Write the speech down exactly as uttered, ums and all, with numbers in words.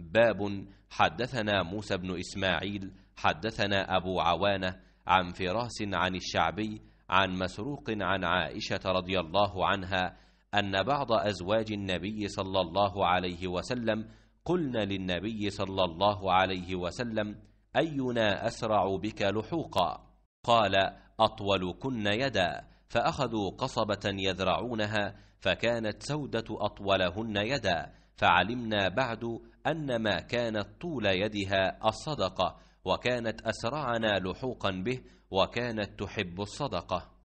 باب. حدثنا موسى بن إسماعيل حدثنا أبو عوانة عن فراس عن الشعبي عن مسروق عن عائشة رضي الله عنها أن بعض أزواج النبي صلى الله عليه وسلم قلن للنبي صلى الله عليه وسلم: أينا أسرع بك لحوقا؟ قال: أطولكن يدا. فأخذوا قصبة يذرعونها فكانت سودة أطولهن يدا، فعلمنا بعد أن ما كانت طول يدها الصدقة، وكانت أسرعنا لحوقا به، وكانت تحب الصدقة.